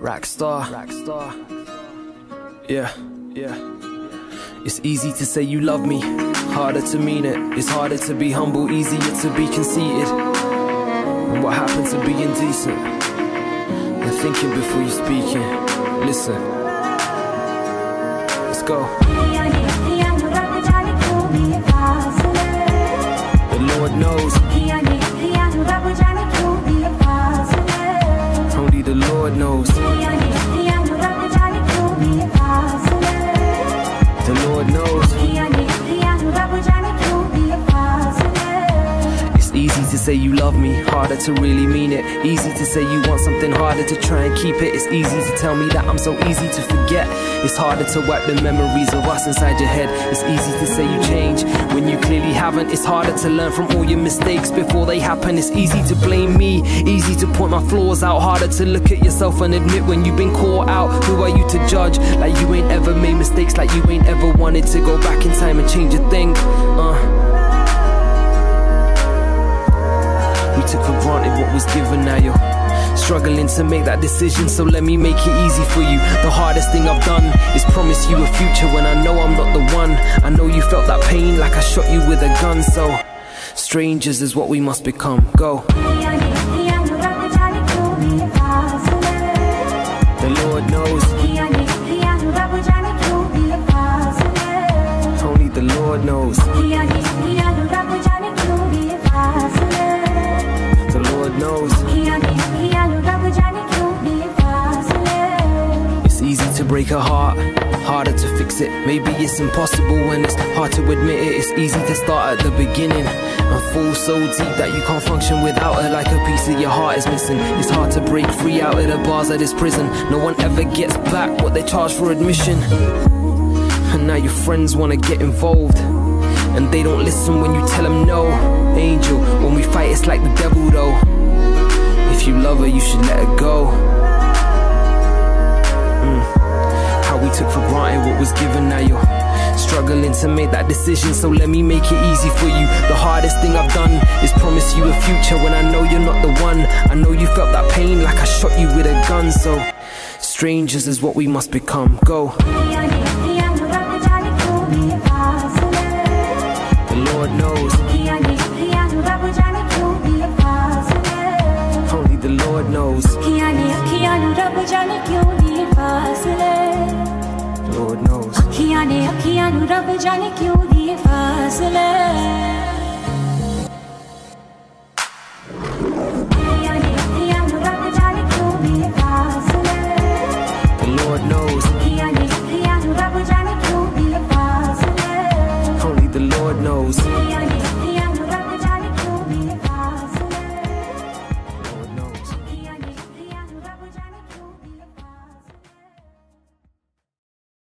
Raxstar. It's easy to say you love me, harder to mean it. It's harder to be humble, easier to be conceited. And what happened to being decent and thinking before you speaking? Listen, let's go. The Lord knows, the Lord knows, the Lord knows. It's easy to say you love me, harder to really mean it. Easy to say you want something, harder to try and keep it. It's easy to tell me that I'm so easy to forget. It's harder to wipe the memories of us inside your head. It's easy to say you change when you clearly haven't. It's harder to learn from all your mistakes before they happen. It's easy to blame me, easy to point my flaws out. Harder to look at yourself and admit when you've been caught out. Who are you to judge? Like you ain't ever made mistakes, like you ain't ever wanted to go back in time and change a thing. You took for granted what was given, now you're struggling to make that decision, so let me make it easy for you. The hardest thing I've done is promise you a future when I know I'm not the one. I know you felt that pain like I shot you with a gun, so strangers is what we must become. Go. The Lord knows, only the Lord knows, the Lord knows. Easy to break a heart, harder to fix it. Maybe it's impossible when it's hard to admit it. It's easy to start at the beginning and fall so deep that you can't function without it. Like a piece of your heart is missing. It's hard to break free out of the bars of this prison. No one ever gets back what they charge for admission. And now your friends wanna get involved, and they don't listen when you tell them no. Angel, when we fight it's like the devil though. If you love her you should let her go. We took for granted what was given, now you're struggling to make that decision, so let me make it easy for you. The hardest thing I've done is promise you a future when I know you're not the one. I know you felt that pain like I shot you with a gun, so strangers is what we must become. Go. The Lord knows, only the Lord knows. Lord knows. Akhiyan nu rab jaane kyun diye faasle. The Lord knows.